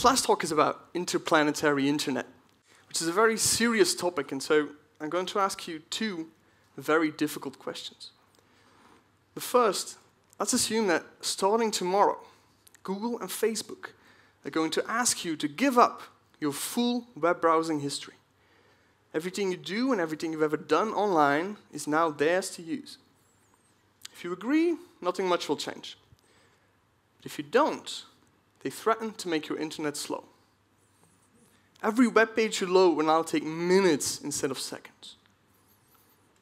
This last talk is about interplanetary internet, which is a very serious topic, and so I'm going to ask you two very difficult questions. The first, let's assume that starting tomorrow, Google and Facebook are going to ask you to give up your full web browsing history. Everything you do and everything you've ever done online is now theirs to use. If you agree, nothing much will change. But if you don't, they threaten to make your internet slow. Every web page you load will now take minutes instead of seconds.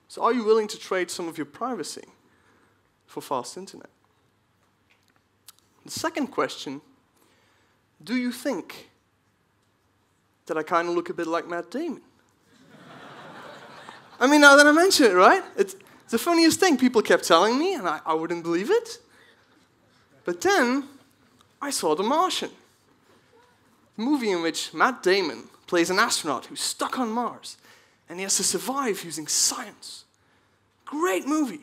So are you willing to trade some of your privacy for fast internet? The second question, do you think that I kind of look a bit like Matt Damon? I mean, now that I mention it, right? It's the funniest thing people kept telling me, and I wouldn't believe it. But then I saw The Martian, a movie in which Matt Damon plays an astronaut who's stuck on Mars, and he has to survive using science. Great movie.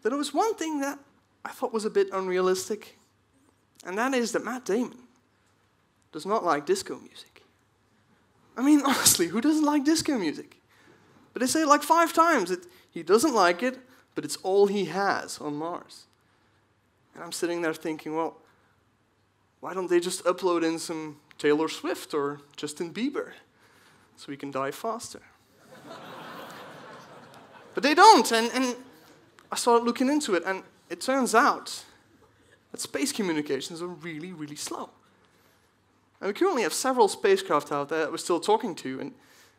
But there was one thing that I thought was a bit unrealistic, and that is that Matt Damon does not like disco music. I mean, honestly, who doesn't like disco music? But they say it like 5 times. He doesn't like it, but it's all he has on Mars. And I'm sitting there thinking, well, why don't they just upload in some Taylor Swift or Justin Bieber so we can die faster? But they don't, and I started looking into it, and it turns out that space communications are really, really slow. And we currently have several spacecraft out there that we're still talking to, and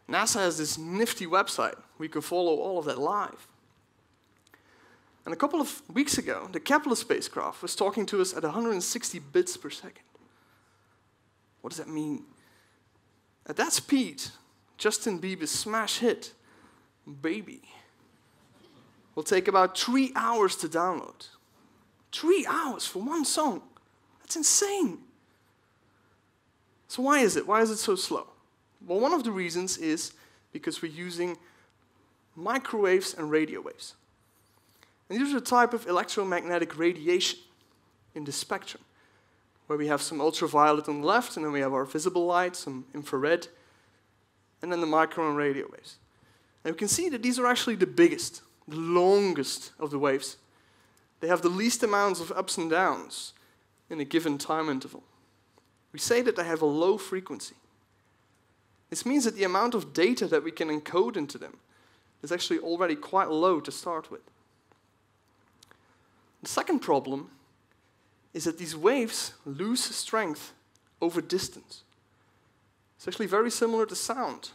NASA has this nifty website. We can follow all of that live. And a couple of weeks ago, the Kepler spacecraft was talking to us at 160 bits per second. What does that mean? At that speed, Justin Bieber's smash hit, Baby, will take about 3 hours to download. 3 hours for one song. That's insane. So why is it? Why is it so slow? Well, one of the reasons is because we're using microwaves and radio waves. And these are a type of electromagnetic radiation in the spectrum, where we have some ultraviolet on the left, and then we have our visible light, some infrared, and then the micro and radio waves. And we can see that these are actually the biggest, the longest of the waves. They have the least amounts of ups and downs in a given time interval. We say that they have a low frequency. This means that the amount of data that we can encode into them is actually already quite low to start with. The second problem is that these waves lose strength over distance. It's actually very similar to sound.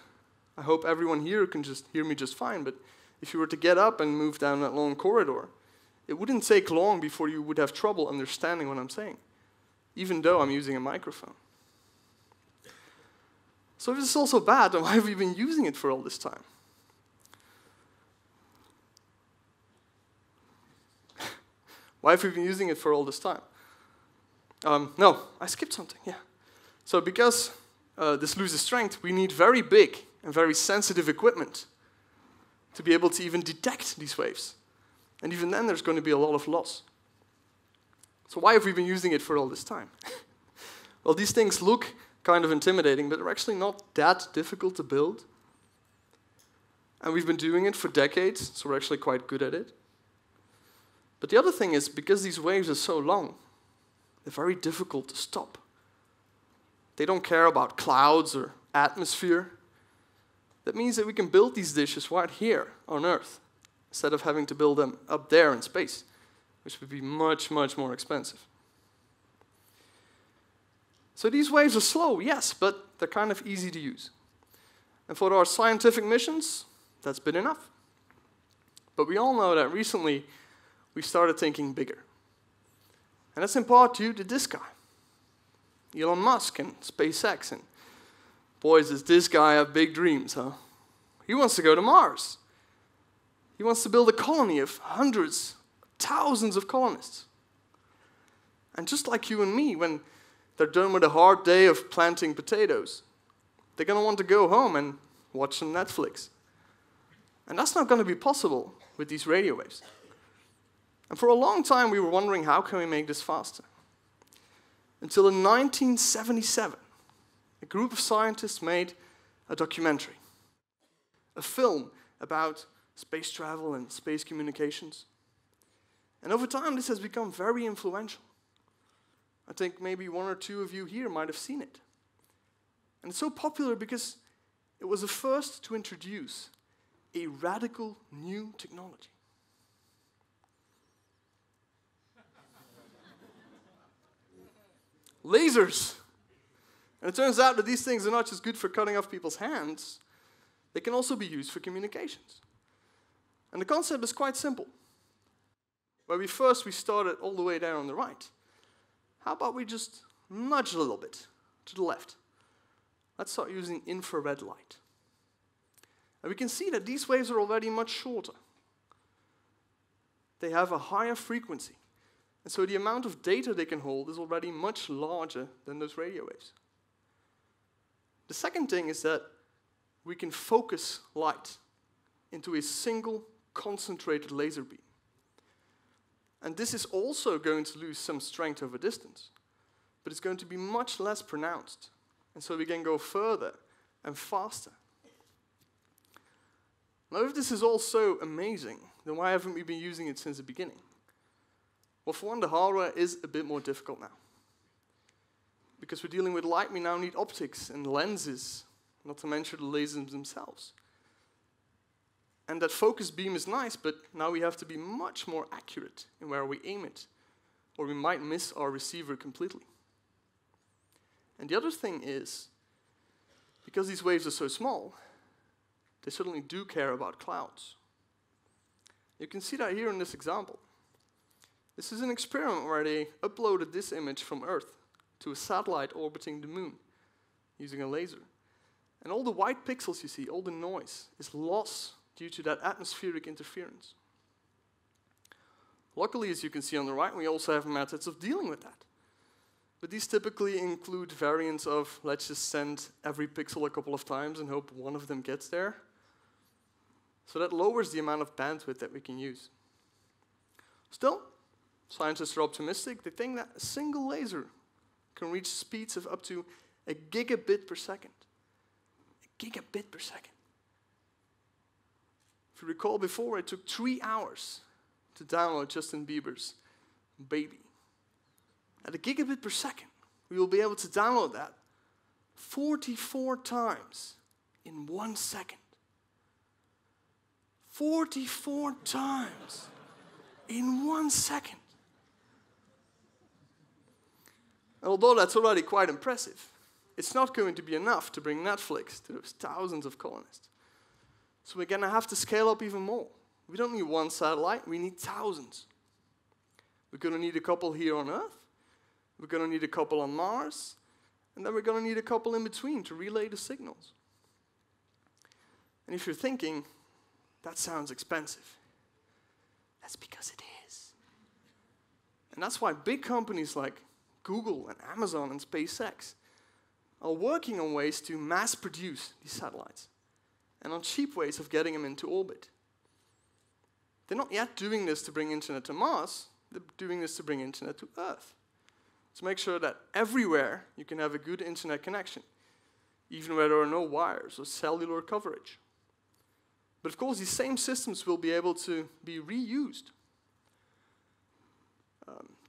I hope everyone here can just hear me just fine, but if you were to get up and move down that long corridor, it wouldn't take long before you would have trouble understanding what I'm saying, even though I'm using a microphone. So if it's also bad, then why have we been using it for all this time? Why have we been using it for all this time? No, I skipped something, yeah. So because this loses strength, we need very big and very sensitive equipment to be able to even detect these waves. And even then, there's going to be a lot of loss. So why have we been using it for all this time? Well, these things look kind of intimidating, but they're actually not that difficult to build. And we've been doing it for decades, so we're actually quite good at it. But the other thing is, because these waves are so long, they're very difficult to stop. They don't care about clouds or atmosphere. That means that we can build these dishes right here on Earth, instead of having to build them up there in space, which would be much, much more expensive. So these waves are slow, yes, but they're kind of easy to use. And for our scientific missions, that's been enough. But we all know that recently we started thinking bigger. And that's in part due to this guy, Elon Musk and SpaceX. And boys, does this guy have big dreams, huh? He wants to go to Mars. He wants to build a colony of hundreds, thousands of colonists. And just like you and me, when they're done with a hard day of planting potatoes, they're going to want to go home and watch some Netflix. And that's not going to be possible with these radio waves. And for a long time, we were wondering, how can we make this faster? Until in 1977, a group of scientists made a documentary, a film about space travel and space communications. And over time, this has become very influential. I think maybe one or two of you here might have seen it. And it's so popular because it was the first to introduce a radical new technology. Lasers. And it turns out that these things are not just good for cutting off people's hands, they can also be used for communications. And the concept is quite simple. Where we started all the way down on the right. How about we just nudge a little bit to the left? Let's start using infrared light. And we can see that these waves are already much shorter. They have a higher frequency. And so the amount of data they can hold is already much larger than those radio waves. The second thing is that we can focus light into a single concentrated laser beam. And this is also going to lose some strength over distance, but it's going to be much less pronounced. And so we can go further and faster. Now, if this is all so amazing, then why haven't we been using it since the beginning? Well, for one, the hardware is a bit more difficult now. Because we're dealing with light, we now need optics and lenses, not to mention the lasers themselves. And that focus beam is nice, but now we have to be much more accurate in where we aim it, or we might miss our receiver completely. And the other thing is, because these waves are so small, they certainly do care about clouds. You can see that here in this example. This is an experiment where they uploaded this image from Earth to a satellite orbiting the moon using a laser. And all the white pixels you see, all the noise, is lost due to that atmospheric interference. Luckily, as you can see on the right, we also have methods of dealing with that. But these typically include variants of, let's just send every pixel a couple of times and hope one of them gets there. So that lowers the amount of bandwidth that we can use. Still, scientists are optimistic. They think that a single laser can reach speeds of up to a gigabit per second. A gigabit per second. If you recall before, it took 3 hours to download Justin Bieber's Baby. At a gigabit per second, we will be able to download that 44 times in 1 second. 44 times in 1 second. And although that's already quite impressive, it's not going to be enough to bring Netflix to those thousands of colonists. So we're going to have to scale up even more. We don't need one satellite, we need thousands. We're going to need a couple here on Earth, we're going to need a couple on Mars, and then we're going to need a couple in between to relay the signals. And if you're thinking, that sounds expensive, that's because it is. And that's why big companies like Google and Amazon and SpaceX are working on ways to mass produce these satellites, and on cheap ways of getting them into orbit. They're not yet doing this to bring internet to Mars, they're doing this to bring internet to Earth. To make sure that everywhere you can have a good internet connection, even where there are no wires or cellular coverage. But of course, these same systems will be able to be reused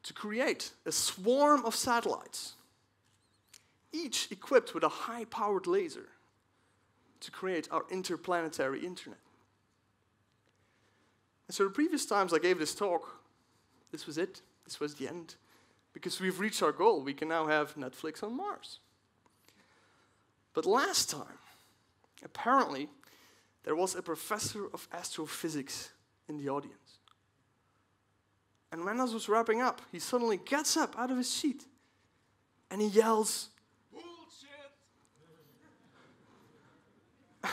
to create a swarm of satellites, each equipped with a high-powered laser, to create our interplanetary internet. And so the previous times I gave this talk, this was it, this was the end, because we've reached our goal. We can now have Netflix on Mars. But last time, apparently, there was a professor of astrophysics in the audience. And when this was wrapping up, he suddenly gets up out of his seat and he yells,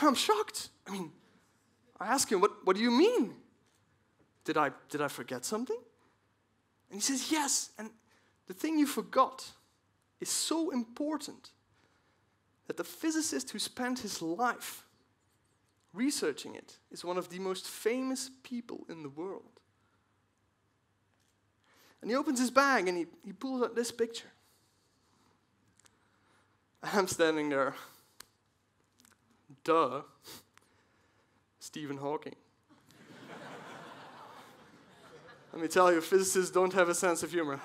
I'm shocked. I mean, I ask him, what do you mean? Did I forget something? And he says, yes, and the thing you forgot is so important that the physicist who spent his life researching it is one of the most famous people in the world. And he opens his bag and he pulls out this picture. I'm standing there. Duh. Stephen Hawking. Let me tell you, physicists don't have a sense of humor.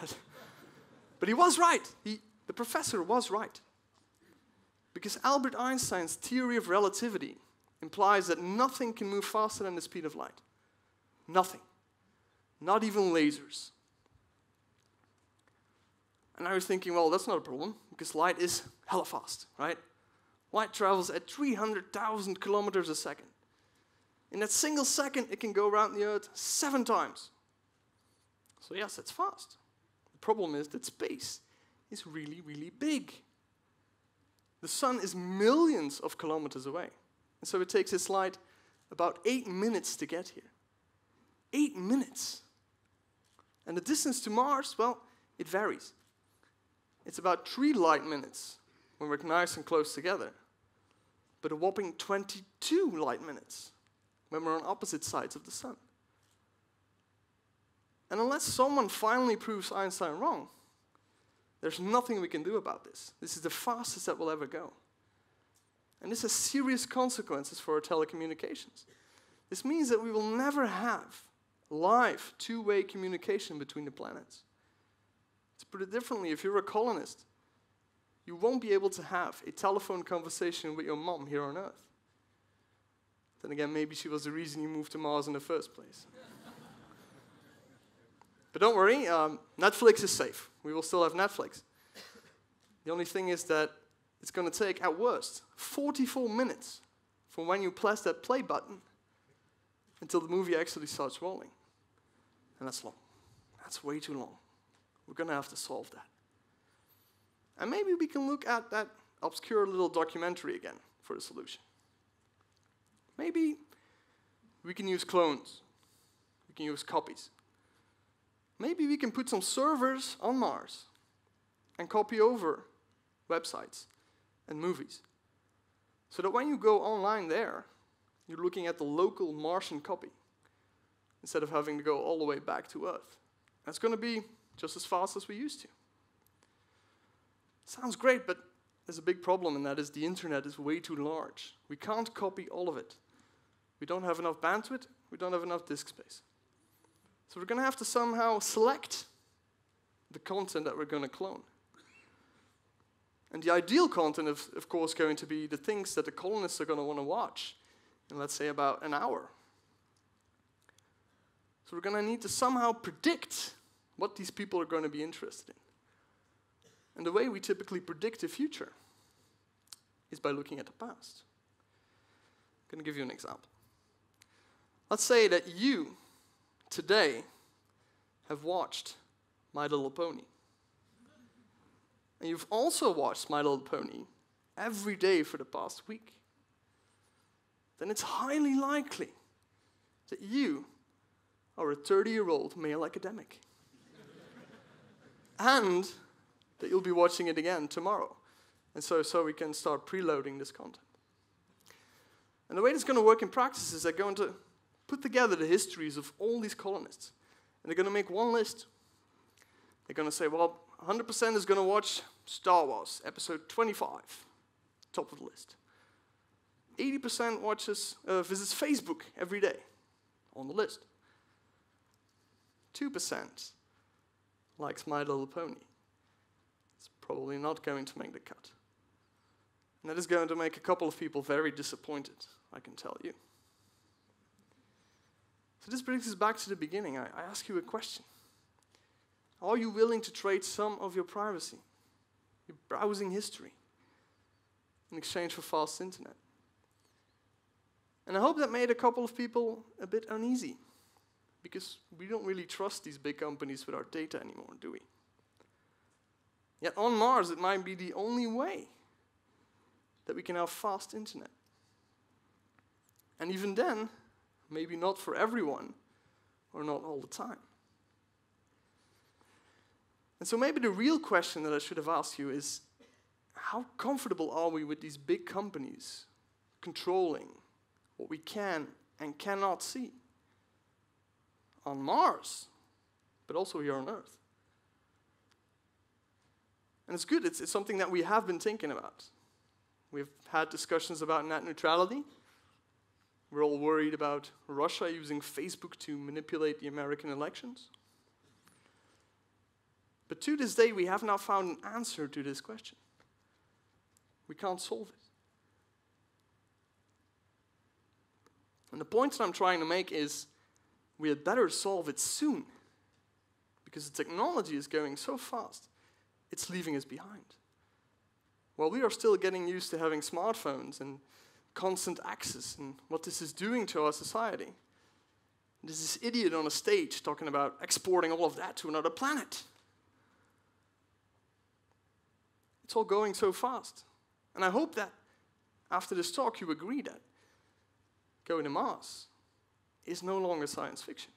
But he was right. The professor was right. Because Albert Einstein's theory of relativity implies that nothing can move faster than the speed of light. Nothing. Not even lasers. And I was thinking, well, that's not a problem, because light is hella fast, right? Light travels at 300,000 kilometers a second. In that single second, it can go around the Earth 7 times. So yes, that's fast. The problem is that space is really, really big. The sun is millions of kilometers away. And so it takes its light about 8 minutes to get here. 8 minutes. And the distance to Mars, well, it varies. It's about 3 light minutes when we're nice and close together, but a whopping 22 light minutes when we're on opposite sides of the sun. And unless someone finally proves Einstein wrong, there's nothing we can do about this. This is the fastest that we'll ever go. And this has serious consequences for our telecommunications. This means that we will never have live two-way communication between the planets. To put it differently, if you're a colonist, you won't be able to have a telephone conversation with your mom here on Earth. Then again, maybe she was the reason you moved to Mars in the first place. But don't worry, Netflix is safe. We will still have Netflix. The only thing is that it's going to take, at worst, 44 minutes from when you press that play button until the movie actually starts rolling. And that's long. That's way too long. We're going to have to solve that. And maybe we can look at that obscure little documentary again for the solution. Maybe we can use clones. We can use copies. Maybe we can put some servers on Mars and copy over websites and movies, so that when you go online there, you're looking at the local Martian copy instead of having to go all the way back to Earth. That's going to be just as fast as we used to. Sounds great, but there's a big problem, and that is the internet is way too large. We can't copy all of it. We don't have enough bandwidth. We don't have enough disk space. So we're going to have to somehow select the content that we're going to clone. And the ideal content is, of course, going to be the things that the colonists are going to want to watch in, let's say, about an hour. So we're going to need to somehow predict what these people are going to be interested in. And the way we typically predict the future is by looking at the past. I'm going to give you an example. Let's say that you, today, have watched My Little Pony. And you've also watched My Little Pony every day for the past week. Then it's highly likely that you are a 30-year-old male academic. And that you'll be watching it again tomorrow. And so we can start preloading this content. And the way it's going to work in practice is they're going to put together the histories of all these colonists. And they're going to make one list. They're going to say, well, 100% is going to watch Star Wars, episode 25, top of the list. 80% visits Facebook every day, on the list. 2% likes My Little Pony. It's probably not going to make the cut. And that is going to make a couple of people very disappointed, I can tell you. So this brings us back to the beginning. I ask you a question. Are you willing to trade some of your privacy, your browsing history, in exchange for fast internet? And I hope that made a couple of people a bit uneasy, because we don't really trust these big companies with our data anymore, do we? Yet on Mars, it might be the only way that we can have fast internet. And even then, maybe not for everyone, or not all the time. And so maybe the real question that I should have asked you is, how comfortable are we with these big companies controlling what we can and cannot see on Mars, but also here on Earth? And it's good. It's something that we have been thinking about. We've had discussions about net neutrality. We're all worried about Russia using Facebook to manipulate the American elections. But to this day, we have not found an answer to this question. We can't solve it. And the point that I'm trying to make is we had better solve it soon, because the technology is going so fast, it's leaving us behind. While we are still getting used to having smartphones and constant access and what this is doing to our society, there's this idiot on a stage talking about exporting all of that to another planet. It's all going so fast. And I hope that after this talk you agree that going to Mars is no longer science fiction.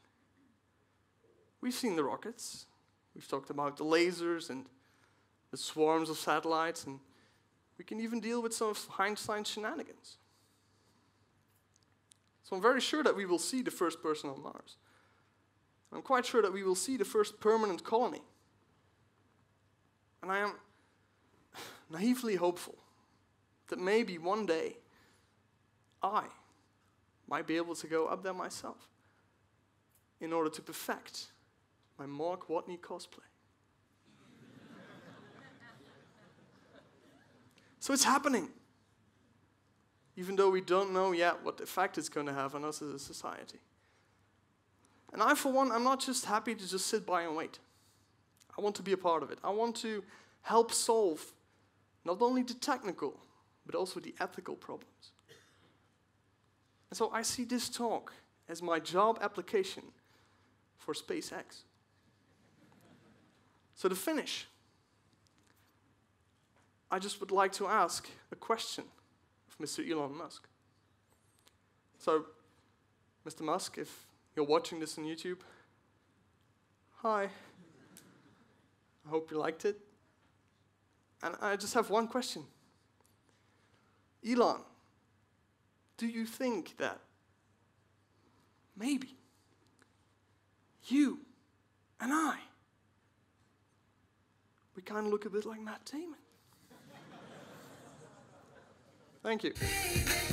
We've seen the rockets. We've talked about the lasers and the swarms of satellites. And we can even deal with some of Einstein's shenanigans. So I'm very sure that we will see the first person on Mars. I'm quite sure that we will see the first permanent colony. And I am naively hopeful that maybe one day I might be able to go up there myself in order to perfect my Mark Watney cosplay. So it's happening, even though we don't know yet what effect it's going to have on us as a society. And I, for one, I'm not just happy to just sit by and wait. I want to be a part of it. I want to help solve not only the technical, but also the ethical problems. And so I see this talk as my job application for SpaceX. So to finish, I just would like to ask a question of Mr. Elon Musk. So, Mr. Musk, if you're watching this on YouTube, hi. I hope you liked it. And I just have one question. Elon, do you think that maybe you and I, we kind of look a bit like Matt Damon? Thank you.